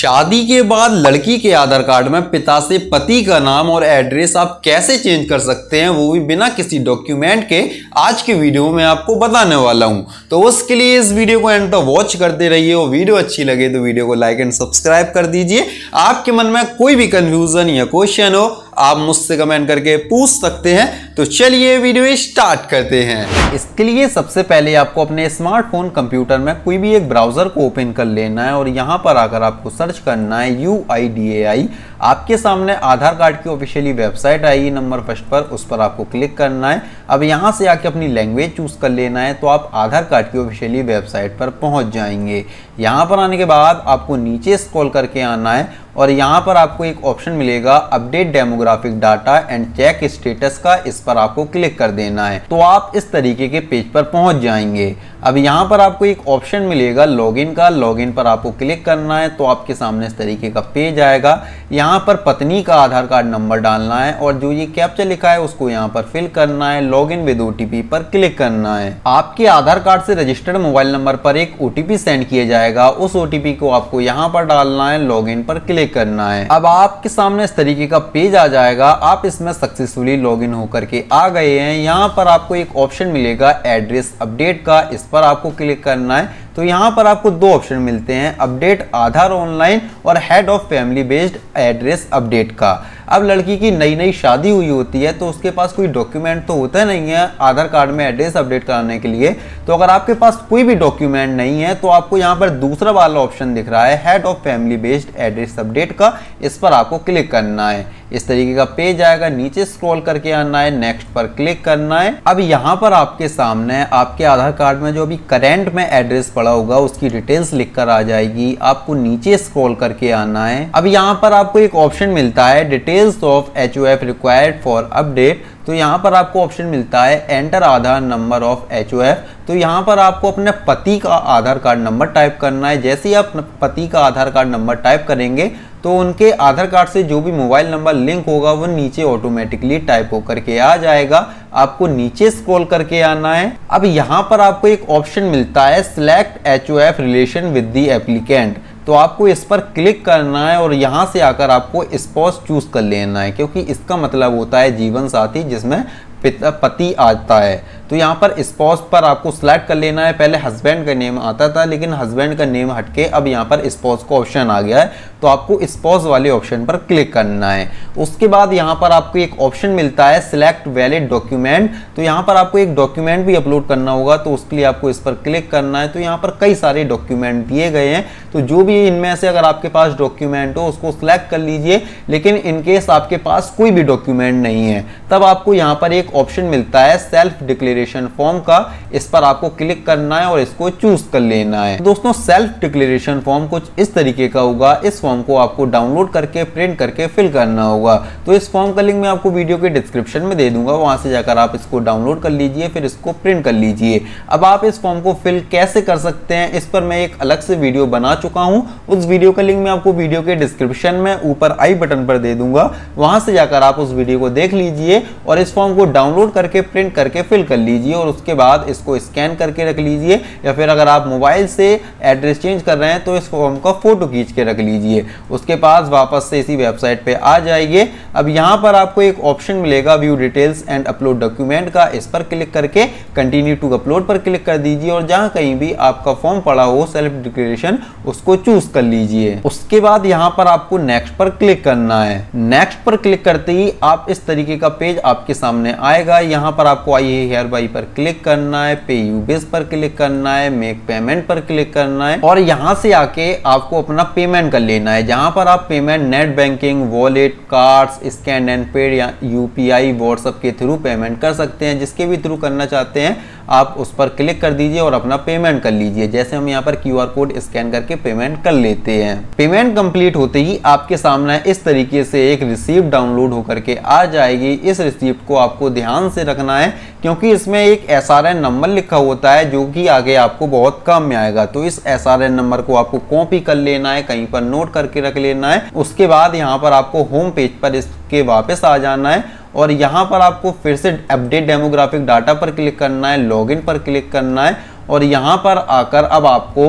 शादी के बाद लड़की के आधार कार्ड में पिता से पति का नाम और एड्रेस आप कैसे चेंज कर सकते हैं, वो भी बिना किसी डॉक्यूमेंट के, आज के वीडियो में आपको बताने वाला हूं। तो उसके लिए इस वीडियो को एंड तक वॉच करते रहिए और वीडियो अच्छी लगे तो वीडियो को लाइक एंड सब्सक्राइब कर दीजिए। आपके मन में कोई भी कन्फ्यूजन या क्वेश्चन हो आप मुझसे कमेंट करके पूछ सकते हैं। तो चलिए वीडियो स्टार्ट करते हैं। इसके लिए सबसे पहले आपको अपने स्मार्टफोन कंप्यूटर में कोई भी एक ब्राउजर को ओपन कर लेना है और यहाँ पर आकर आपको सर्च करना है UIDAI। आपके सामने आधार कार्ड की ऑफिशियली वेबसाइट आएगी नंबर फर्स्ट पर, उस पर आपको क्लिक करना है। अब यहाँ से आके अपनी लैंग्वेज चूज कर लेना है तो आप आधार कार्ड की ऑफिशियली वेबसाइट पर पहुँच जाएंगे। यहाँ पर आने के बाद आपको नीचे स्क्रॉल करके आना है और यहाँ पर आपको एक ऑप्शन मिलेगा update demographic data and check status का, इस पर आपको क्लिक कर देना है तो आप इस तरीके के पेज पर पहुंच जाएंगे। अब यहाँ पर आपको एक ऑप्शन मिलेगा लॉगिन का, लॉगिन पर आपको क्लिक करना है तो आपके सामने इस तरीके का पेज आएगा। यहाँ पर पत्नी का आधार कार्ड नंबर डालना है और जो ये कैप्चा लिखा है उसको यहाँ पर फिल करना है। लॉगिन विद OTP पर क्लिक करना है। आपके आधार कार्ड से रजिस्टर्ड मोबाइल नंबर पर एक OTP सेंड किया जाएगा, उस OTP को आपको यहाँ पर डालना है, लॉगिन पर क्लिक करना है। अब आपके सामने इस तरीके का पेज आ जाएगा। आप इसमें सक्सेसफुली लॉगिन होकर के आ गए हैं। यहाँ पर आपको एक ऑप्शन मिलेगा एड्रेस अपडेट का, इस पर आपको क्लिक करना है। तो यहाँ पर आपको दो ऑप्शन मिलते हैं अपडेट आधार ऑनलाइन और head of family based address update का। अब लड़की की नई नई शादी हुई होती है तो उसके पास कोई डॉक्यूमेंट तो होता नहीं है आधार कार्ड में एड्रेस अपडेट कराने के लिए। तो अगर आपके पास कोई भी डॉक्यूमेंट नहीं है तो आपको यहाँ पर दूसरा वाला ऑप्शन दिख रहा है head of family based address update का, इस पर आपको क्लिक करना है। इस तरीके का पेज आएगा, नीचे स्क्रॉल करके आना है, नेक्स्ट पर क्लिक करना है। अब यहाँ पर आपके सामने आपके आधार कार्ड में जो अभी करेंट में एड्रेस पड़ा होगा उसकी डिटेल्स लिखकर आ जाएगी। आपको नीचे स्क्रॉल करके आना है। अब यहाँ पर आपको एक ऑप्शन मिलता है details of HOF required for update. तो यहाँ पर आपको ऑप्शन मिलता है enter Aadhaar number of HOF। तो यहाँ पर आपको अपने पति का आधार कार्ड नंबर टाइप करना है। जैसे ही आप पति का आधार कार्ड नंबर टाइप करेंगे तो उनके आधार कार्ड से जो भी मोबाइल नंबर लिंक होगा वो नीचे ऑटोमेटिकली टाइप होकर के आ जाएगा। आपको नीचे स्क्रॉल करके आना है। अब यहाँ पर आपको एक ऑप्शन मिलता है select HOF relation with the applicant, तो आपको इस पर क्लिक करना है और यहाँ से आकर आपको स्पोस चूज कर लेना है क्योंकि इसका मतलब होता है जीवन साथी जिसमें पिता पति आता है। तो यहाँ पर स्पॉस पर आपको सिलेक्ट कर लेना है। पहले हस्बैंड का नेम आता था लेकिन हस्बैंड का नेम हटके अब यहाँ पर स्पॉस का ऑप्शन आ गया है तो आपको स्पॉस वाले ऑप्शन पर क्लिक करना है। उसके बाद यहाँ पर आपको एक ऑप्शन मिलता है सिलेक्ट वैलिड डॉक्यूमेंट। तो यहाँ पर आपको एक डॉक्यूमेंट भी अपलोड करना होगा तो उसके लिए आपको इस पर क्लिक करना है। तो यहाँ पर कई सारे डॉक्यूमेंट दिए गए हैं तो जो भी इनमें से अगर आपके पास डॉक्यूमेंट हो उसको सिलेक्ट कर लीजिए, लेकिन इनकेस आपके पास कोई भी डॉक्यूमेंट नहीं है तब आपको यहाँ पर एक ऑप्शन मिलता है सेल्फ डिक्लेरेशन फॉर्म का, इस पर आपको क्लिक करना है और इसको चूज कर लेना है। दोस्तों सेल्फ डिक्लेरेशन फॉर्म कुछ इस तरीके का होगा। इस फॉर्म को आपको डाउनलोड करके प्रिंट करके फिल करना होगा। तो इस फॉर्म का लिंक मैं आपको वीडियो के डिस्क्रिप्शन में दे दूंगा, वहां से जाकर आप इसको डाउनलोड कर लीजिए फिर इसको प्रिंट कर लीजिए। अब आप इस फॉर्म को फिल कैसे कर सकते हैं इस पर मैं एक अलग से वीडियो बना चुका हूँ, उस वीडियो का लिंक मैं आपको वीडियो के डिस्क्रिप्शन में ऊपर आई बटन पर दे दूंगा, वहां से जाकर आप उस वीडियो को देख लीजिए और इस फॉर्म को डाउनलोड करके प्रिंट करके फिल कर लीजिए और उसके बाद इसको स्कैन करके रख लीजिए या फिर अगर आप मोबाइल से एड्रेस चेंज कर रहे हैं तो इस फॉर्म का फोटो खींच के रख लीजिए। उसके पास वापस से इसी वेबसाइट पे आ जाइए। अब यहाँ पर आपको एक ऑप्शन मिलेगा view details and upload document का, इस पर क्लिक करके कंटिन्यू टू अपलोड पर क्लिक कर दीजिए और जहाँ कहीं भी आपका फॉर्म पड़ा हो सेल्फ डिक्लेरेशन उसको चूज कर लीजिए। उसके बाद यहाँ पर आपको नेक्स्ट पर क्लिक करना है। नेक्स्ट पर क्लिक करते ही आप इस तरीके का पेज आपके सामने आएगा। यहाँ पर आपको आई हेयर बाई पर क्लिक करना है, पे यू बेस पर क्लिक करना है, मेक पेमेंट पर क्लिक करना है और यहाँ से आके आपको अपना पेमेंट कर लेना है। जहाँ पर आप payment net banking wallet cards scan and paid या UPI व्हाट्सएप के थ्रू पेमेंट कर सकते हैं। जिसके भी थ्रू करना चाहते हैं आप उस पर क्लिक कर दीजिए और अपना पेमेंट कर लीजिए। जैसे हम यहाँ पर QR कोड स्कैन करके पेमेंट कर लेते हैं। पेमेंट कंप्लीट होते ही आपके सामने इस तरीके से एक रिसीप्ट डाउनलोड होकर के आ जाएगी। इस रिसीप्ट को आपको ध्यान से रखना है क्योंकि इसमें एक SRN नंबर लिखा होता है जो कि आगे आपको बहुत काम में आएगा। तो इस SRN नंबर को आपको कॉपी कर लेना है, कहीं पर नोट करके रख लेना है। उसके बाद यहाँ पर आपको होम पेज पर इसके वापस आ जाना है और यहाँ पर आपको फिर से अपडेट डेमोग्राफिक डाटा पर क्लिक करना है, लॉगिन पर क्लिक करना है और यहाँ पर आकर अब आपको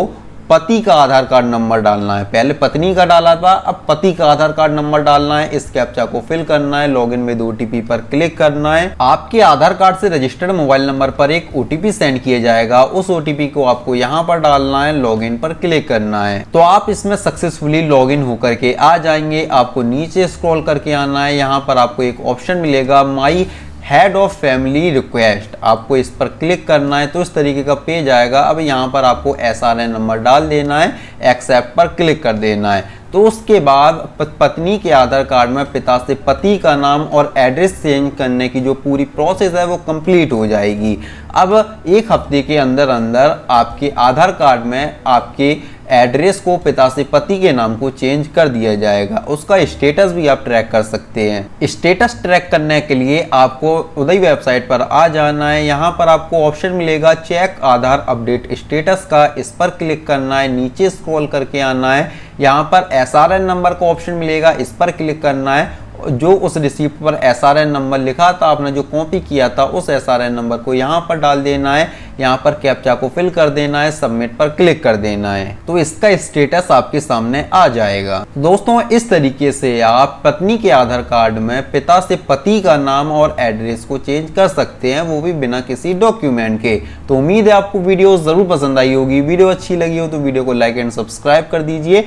पति का आधार कार्ड नंबर डालना है। पहले पत्नी का डाला था, अब पति का आधार कार्ड नंबर डालना है। इस कैप्चा को फिल करना है, लॉगिन विद ओटीपी पर क्लिक करना है। आपके आधार कार्ड से रजिस्टर्ड मोबाइल नंबर पर एक ओटीपी सेंड किया जाएगा, उस ओटीपी को आपको यहाँ पर डालना है, लॉगिन पर क्लिक करना है। तो आप इसमें सक्सेसफुली लॉगिन होकर के आ जाएंगे। आपको नीचे स्क्रॉल करके आना है, यहाँ पर आपको एक ऑप्शन मिलेगा my head of family request, आपको इस पर क्लिक करना है। तो इस तरीके का पेज आएगा। अब यहाँ पर आपको SRN नंबर डाल देना है, एक्सेप्ट पर क्लिक कर देना है। तो उसके बाद पत्नी के आधार कार्ड में पिता से पति का नाम और एड्रेस चेंज करने की जो पूरी प्रोसेस है वो कंप्लीट हो जाएगी। अब एक हफ्ते के अंदर अंदर आपके आधार कार्ड में आपके एड्रेस को पिता से पति के नाम को चेंज कर दिया जाएगा। उसका स्टेटस भी आप ट्रैक कर सकते हैं। स्टेटस ट्रैक करने के लिए आपको उदय वेबसाइट पर आ जाना है। यहाँ पर आपको ऑप्शन मिलेगा चेक आधार अपडेट स्टेटस का, इस पर क्लिक करना है। नीचे स्क्रॉल करके आना है, यहाँ पर SRN नंबर का ऑप्शन मिलेगा, इस पर क्लिक करना है। जो उस रिसिप्ट पर SRN नंबर लिखा था, आपने जो कॉपी किया था, उस SRN नंबर को यहाँ पर डाल देना है। यहाँ पर कैप्चा को फिल कर देना है, सबमिट पर क्लिक कर देना है। तो इसका स्टेटस आपके सामने आ जाएगा। दोस्तों, इस तरीके से आप पत्नी के आधार कार्ड में पिता से पति का नाम और एड्रेस को चेंज कर सकते हैं, वो भी बिना किसी डॉक्यूमेंट के। तो उम्मीद है आपको वीडियो जरूर पसंद आई होगी। वीडियो अच्छी लगी हो तो वीडियो को लाइक एंड सब्सक्राइब कर दीजिए।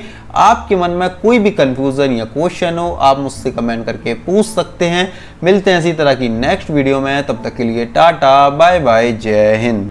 आपके मन में कोई भी कंफ्यूजन या क्वेश्चन हो, आप मुझसे कमेंट करके पूछ सकते हैं। मिलते हैं इसी तरह की नेक्स्ट वीडियो में, तब तक के लिए टाटा बाय बाय, जय हिंद।